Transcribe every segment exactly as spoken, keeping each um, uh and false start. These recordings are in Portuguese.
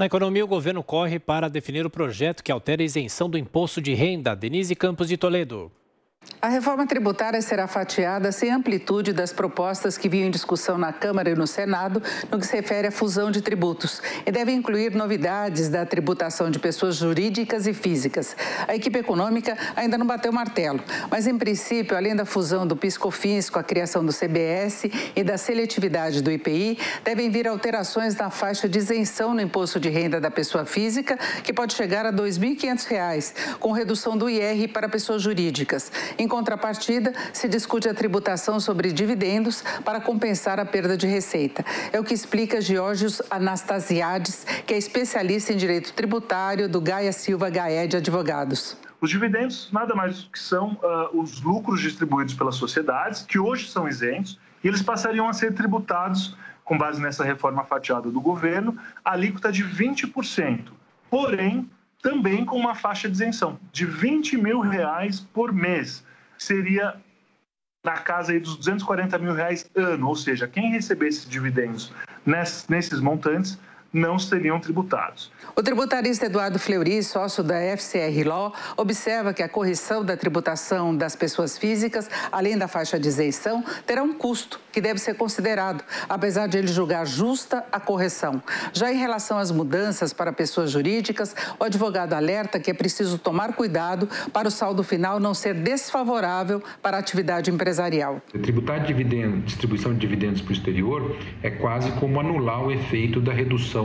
Na economia, o governo corre para definir o projeto que altera a isenção do imposto de renda. Denise Campos de Toledo. A reforma tributária será fatiada sem amplitude das propostas que vinham em discussão na Câmara e no Senado no que se refere à fusão de tributos e deve incluir novidades da tributação de pessoas jurídicas e físicas. A equipe econômica ainda não bateu o martelo, mas em princípio, além da fusão do PIS/COFINS com a criação do C B S e da seletividade do I P I, devem vir alterações na faixa de isenção no imposto de renda da pessoa física, que pode chegar a dois mil e quinhentos reais, com redução do I R para pessoas jurídicas. Em contrapartida, se discute a tributação sobre dividendos para compensar a perda de receita. É o que explica Giorgios Anastasiades, que é especialista em direito tributário do Gaia Silva Gaed Advogados. Os dividendos nada mais do que são uh, os lucros distribuídos pelas sociedades, que hoje são isentos, e eles passariam a ser tributados, com base nessa reforma fatiada do governo, a alíquota de vinte por cento, porém também com uma faixa de isenção de vinte mil reais por mês, que seria na casa aí dos duzentos e quarenta mil reais ano, ou seja, quem recebesse dividendos nesses montantes não seriam tributados. O tributarista Eduardo Fleury, sócio da F C R Law, observa que a correção da tributação das pessoas físicas, além da faixa de isenção, terá um custo que deve ser considerado, apesar de ele julgar justa a correção. Já em relação às mudanças para pessoas jurídicas, o advogado alerta que é preciso tomar cuidado para o saldo final não ser desfavorável para a atividade empresarial. Tributar dividendos, distribuição de dividendos para o exterior é quase como anular o efeito da redução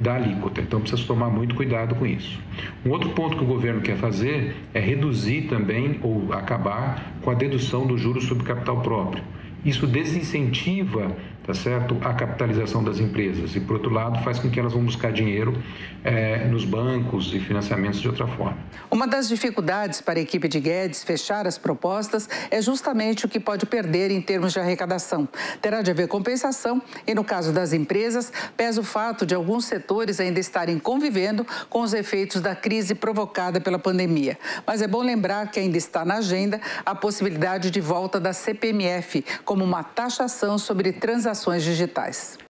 da alíquota, então precisa tomar muito cuidado com isso. Um outro ponto que o governo quer fazer é reduzir também ou acabar com a dedução do juros sobre capital próprio. Isso desincentiva, tá certo, a capitalização das empresas e, por outro lado, faz com que elas vão buscar dinheiro é, nos bancos e financiamentos de outra forma. Uma das dificuldades para a equipe de Guedes fechar as propostas é justamente o que pode perder em termos de arrecadação. Terá de haver compensação e, no caso das empresas, pesa o fato de alguns setores ainda estarem convivendo com os efeitos da crise provocada pela pandemia. Mas é bom lembrar que ainda está na agenda a possibilidade de volta da C P M F, como uma taxação sobre transações digitais.